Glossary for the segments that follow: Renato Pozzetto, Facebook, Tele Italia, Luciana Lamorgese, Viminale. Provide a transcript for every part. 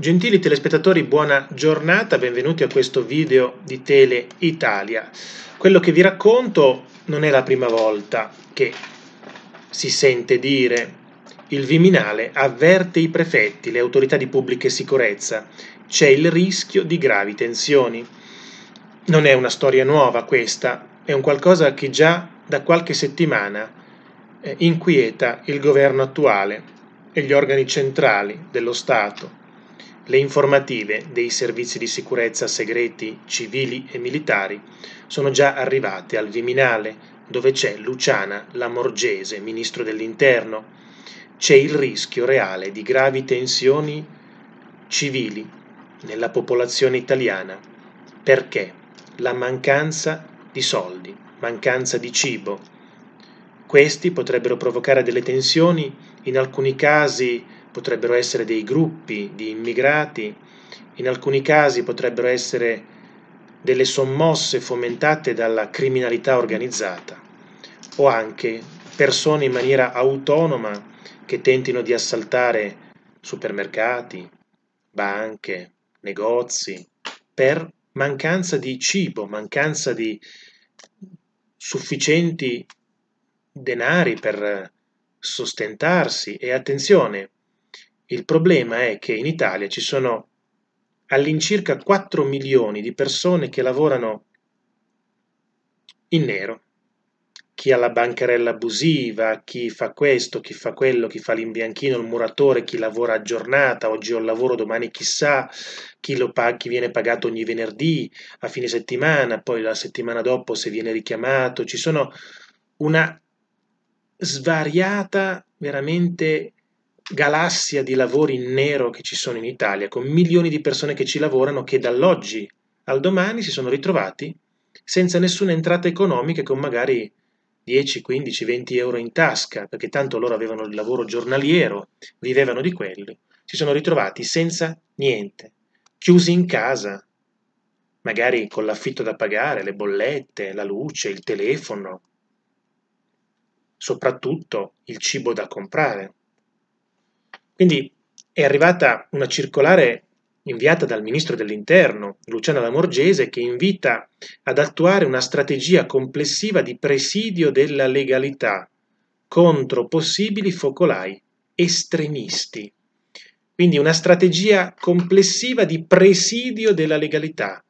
Gentili telespettatori, buona giornata, benvenuti a questo video di Tele Italia. Quello che vi racconto non è la prima volta che si sente dire: il Viminale avverte i prefetti, le autorità di pubblica sicurezza, c'è il rischio di gravi tensioni. Non è una storia nuova questa, è un qualcosa che già da qualche settimana inquieta il governo attuale e gli organi centrali dello Stato. Le informative dei servizi di sicurezza segreti civili e militari sono già arrivate al Viminale, dove c'è Luciana Lamorgese, ministro dell'Interno. C'è il rischio reale di gravi tensioni civili nella popolazione italiana, perché la mancanza di soldi, mancanza di cibo. Questi potrebbero provocare delle tensioni, in alcuni casi potrebbero essere dei gruppi di immigrati, in alcuni casi potrebbero essere delle sommosse fomentate dalla criminalità organizzata o anche persone in maniera autonoma che tentino di assaltare supermercati, banche, negozi per mancanza di cibo, mancanza di sufficienti denari per sostentarsi. E attenzione, il problema è che in Italia ci sono all'incirca 4 milioni di persone che lavorano in nero. Chi ha la bancarella abusiva, chi fa questo, chi fa quello, chi fa l'imbianchino, il muratore, chi lavora a giornata, oggi ho lavoro, domani chissà, chi viene pagato ogni venerdì, a fine settimana, poi la settimana dopo se viene richiamato. Ci sono una svariata, veramente, galassia di lavori in nero che ci sono in Italia, con milioni di persone che ci lavorano, che dall'oggi al domani si sono ritrovati senza nessuna entrata economica, con magari 10, 15, 20 euro in tasca, perché tanto loro avevano il lavoro giornaliero, vivevano di quello. Si sono ritrovati senza niente, chiusi in casa, magari con l'affitto da pagare, le bollette, la luce, il telefono, soprattutto il cibo da comprare. Quindi è arrivata una circolare inviata dal ministro dell'Interno, Luciana Lamorgese, che invita ad attuare una strategia complessiva di presidio della legalità contro possibili focolai estremisti. Quindi una strategia complessiva di presidio della legalità.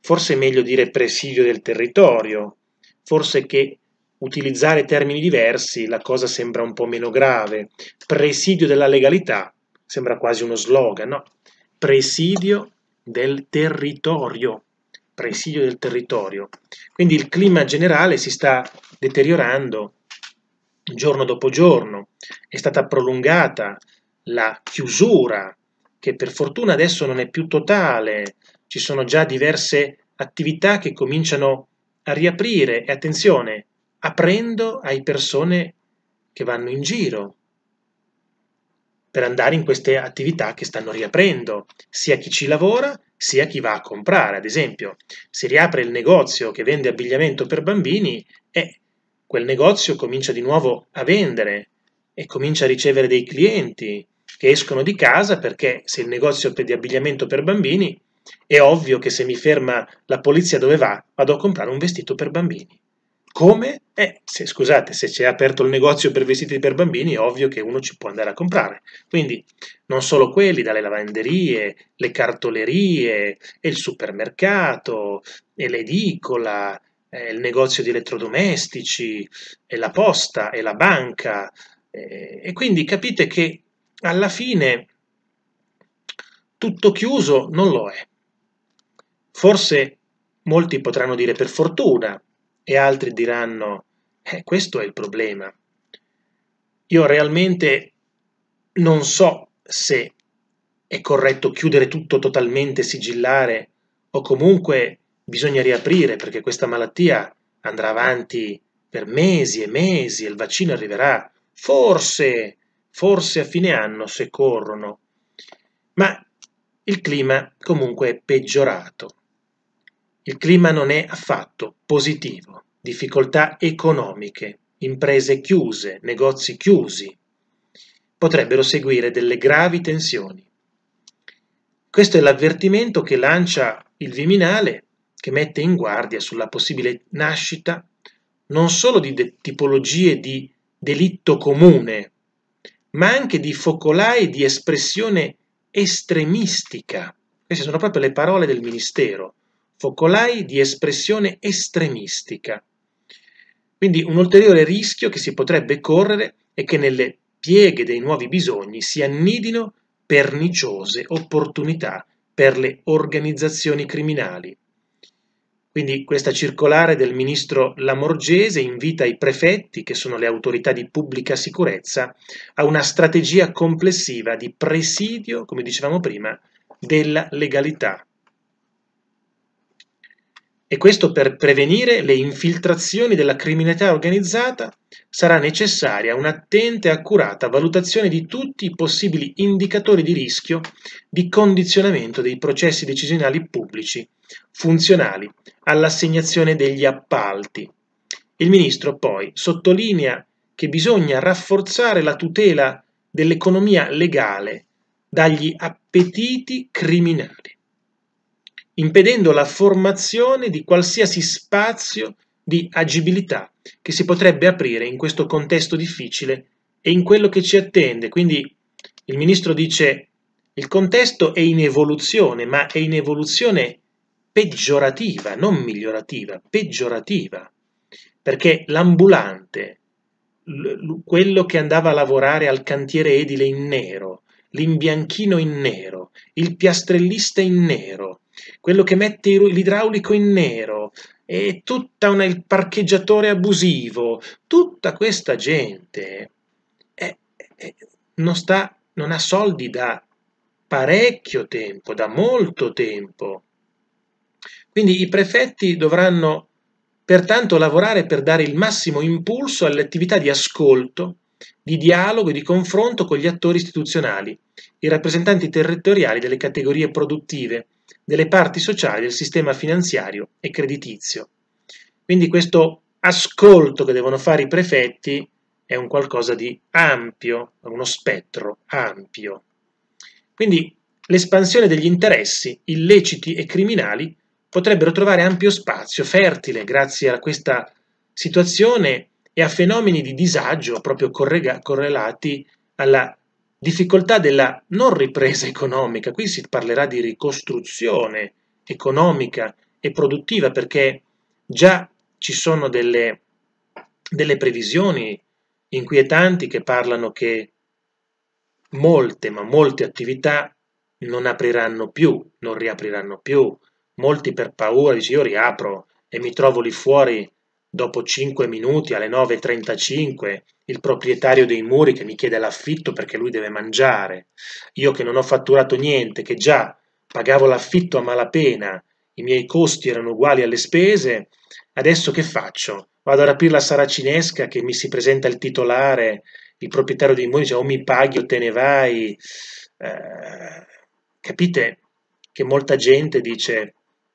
Forse è meglio dire presidio del territorio, forse che utilizzare termini diversi la cosa sembra un po' meno grave. Presidio della legalità sembra quasi uno slogan, no? Presidio del territorio, presidio del territorio. Quindi il clima generale si sta deteriorando giorno dopo giorno. È stata prolungata la chiusura, che per fortuna adesso non è più totale. Ci sono già diverse attività che cominciano a riaprire, e attenzione, aprendo ai persone che vanno in giro per andare in queste attività che stanno riaprendo, sia chi ci lavora sia chi va a comprare. Ad esempio, si riapre il negozio che vende abbigliamento per bambini e quel negozio comincia di nuovo a vendere e comincia a ricevere dei clienti che escono di casa, perché se il negozio è di abbigliamento per bambini è ovvio che se mi ferma la polizia dove vado a comprare un vestito per bambini. Come? Scusate, se c'è aperto il negozio per vestiti per bambini è ovvio che uno ci può andare a comprare. Quindi non solo quelli, dalle lavanderie, le cartolerie, e il supermercato, e l'edicola, il negozio di elettrodomestici, e la posta, e la banca. E quindi capite che alla fine tutto chiuso non lo è. Forse molti potranno dire per fortuna, e altri diranno questo è il problema. Io realmente non so se è corretto chiudere tutto totalmente, sigillare, o comunque bisogna riaprire, perché questa malattia andrà avanti per mesi e mesi e il vaccino arriverà forse a fine anno, se corrono. Ma il clima comunque è peggiorato. Il clima non è affatto positivo, difficoltà economiche, imprese chiuse, negozi chiusi. Potrebbero seguire delle gravi tensioni. Questo è l'avvertimento che lancia il Viminale, che mette in guardia sulla possibile nascita non solo di tipologie di delitto comune, ma anche di focolai di espressione estremistica. Queste sono proprio le parole del Ministero, focolai di espressione estremistica. Quindi un ulteriore rischio che si potrebbe correre è che nelle pieghe dei nuovi bisogni si annidino perniciose opportunità per le organizzazioni criminali. Quindi questa circolare del ministro Lamorgese invita i prefetti, che sono le autorità di pubblica sicurezza, a una strategia complessiva di presidio, come dicevamo prima, della legalità. E questo per prevenire le infiltrazioni della criminalità organizzata sarà necessaria un'attenta e accurata valutazione di tutti i possibili indicatori di rischio di condizionamento dei processi decisionali pubblici funzionali all'assegnazione degli appalti. Il ministro poi sottolinea che bisogna rafforzare la tutela dell'economia legale dagli appetiti criminali, impedendo la formazione di qualsiasi spazio di agibilità che si potrebbe aprire in questo contesto difficile e in quello che ci attende. Quindi il ministro dice: il contesto è in evoluzione, ma è in evoluzione peggiorativa, non migliorativa, peggiorativa, perché l'ambulante, quello che andava a lavorare al cantiere edile in nero, l'imbianchino in nero, il piastrellista in nero, quello che mette l'idraulico in nero, e il parcheggiatore abusivo, tutta questa gente non ha soldi da parecchio tempo, da molto tempo. Quindi i prefetti dovranno pertanto lavorare per dare il massimo impulso alle attività di ascolto, di dialogo e di confronto con gli attori istituzionali, i rappresentanti territoriali delle categorie produttive, delle parti sociali del sistema finanziario e creditizio. Quindi questo ascolto che devono fare i prefetti è un qualcosa di ampio, uno spettro ampio. Quindi l'espansione degli interessi illeciti e criminali potrebbero trovare ampio spazio, fertile, grazie a questa situazione e a fenomeni di disagio proprio correlati alla difficoltà della non ripresa economica. Qui si parlerà di ricostruzione economica e produttiva, perché già ci sono delle previsioni inquietanti che parlano che molte, ma molte attività non apriranno più, non riapriranno più. Molti per paura dicono: io riapro e mi trovo lì fuori dopo 5 minuti alle 9:35, il proprietario dei muri che mi chiede l'affitto perché lui deve mangiare, io che non ho fatturato niente, che già pagavo l'affitto a malapena, i miei costi erano uguali alle spese, adesso che faccio? Vado ad aprire la saracinesca che mi si presenta il titolare, il proprietario dei muri dice: o mi paghi o te ne vai. Capite che molta gente dice: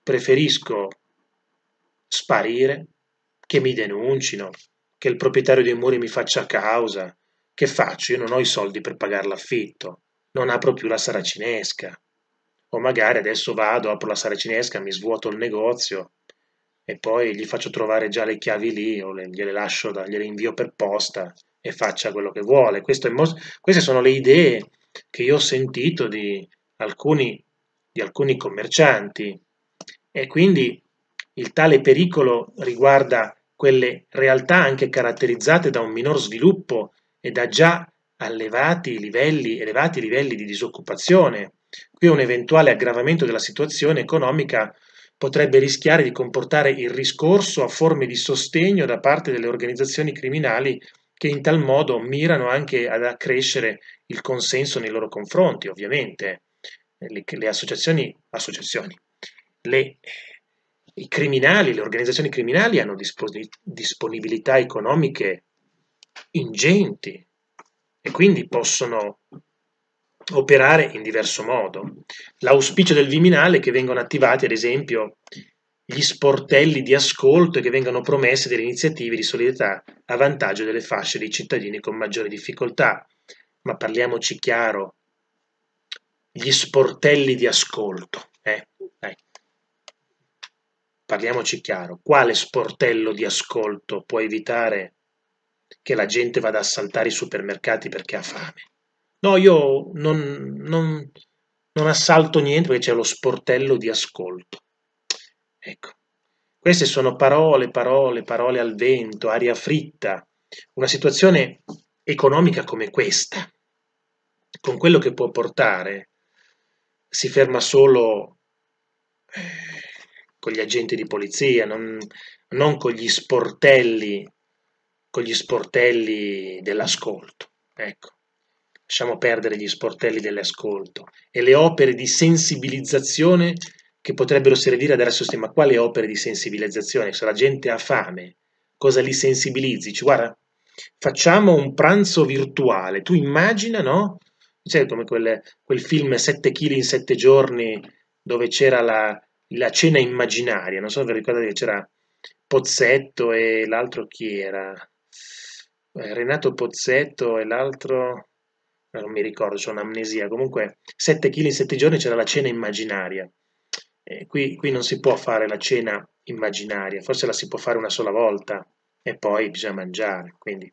preferisco sparire, che mi denuncino, che il proprietario dei muri mi faccia causa, che faccio? Io non ho i soldi per pagare l'affitto, non apro più la saracinesca, o magari adesso vado, apro la saracinesca, mi svuoto il negozio e poi gli faccio trovare già le chiavi lì, o gliele lascio, gliele invio per posta e faccia quello che vuole. Queste sono le idee che io ho sentito di alcuni commercianti, e quindi il tale pericolo riguarda quelle realtà anche caratterizzate da un minor sviluppo e da già elevati livelli di disoccupazione. Qui un eventuale aggravamento della situazione economica potrebbe rischiare di comportare il ricorso a forme di sostegno da parte delle organizzazioni criminali, che in tal modo mirano anche ad accrescere il consenso nei loro confronti. Ovviamente le organizzazioni criminali hanno disponibilità economiche ingenti e quindi possono operare in diverso modo. L'auspicio del Viminale è che vengano attivati, ad esempio, gli sportelli di ascolto e che vengano promesse delle iniziative di solidarietà a vantaggio delle fasce dei cittadini con maggiori difficoltà. Ma parliamoci chiaro, gli sportelli di ascolto. Parliamoci chiaro, quale sportello di ascolto può evitare che la gente vada a saltare i supermercati perché ha fame? No, io non assalto niente perché c'è lo sportello di ascolto. Ecco, queste sono parole al vento, aria fritta. Una situazione economica come questa, con quello che può portare, si ferma solo con gli agenti di polizia, non con gli sportelli, dell'ascolto. Ecco, lasciamo perdere gli sportelli dell'ascolto e le opere di sensibilizzazione che potrebbero servire ad adesso. Ma quale opere di sensibilizzazione? Se la gente ha fame, cosa li sensibilizzi? Guarda, facciamo un pranzo virtuale. Tu immagina, no? Sai, come quel film 7 kg in 7 giorni dove c'era la cena immaginaria, non so se vi ricordate che c'era Pozzetto e l'altro chi era? Renato Pozzetto e l'altro, non mi ricordo, c'è un'amnesia, comunque 7 kg in 7 giorni c'era la cena immaginaria. Qui non si può fare la cena immaginaria, forse la si può fare una sola volta e poi bisogna mangiare, quindi.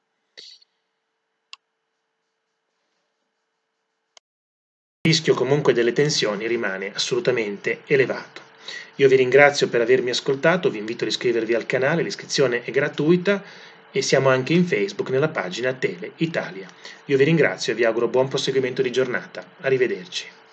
Il rischio comunque delle tensioni rimane assolutamente elevato. Io vi ringrazio per avermi ascoltato, vi invito ad iscrivervi al canale, l'iscrizione è gratuita e siamo anche in Facebook nella pagina Tele Italia. Io vi ringrazio e vi auguro buon proseguimento di giornata. Arrivederci.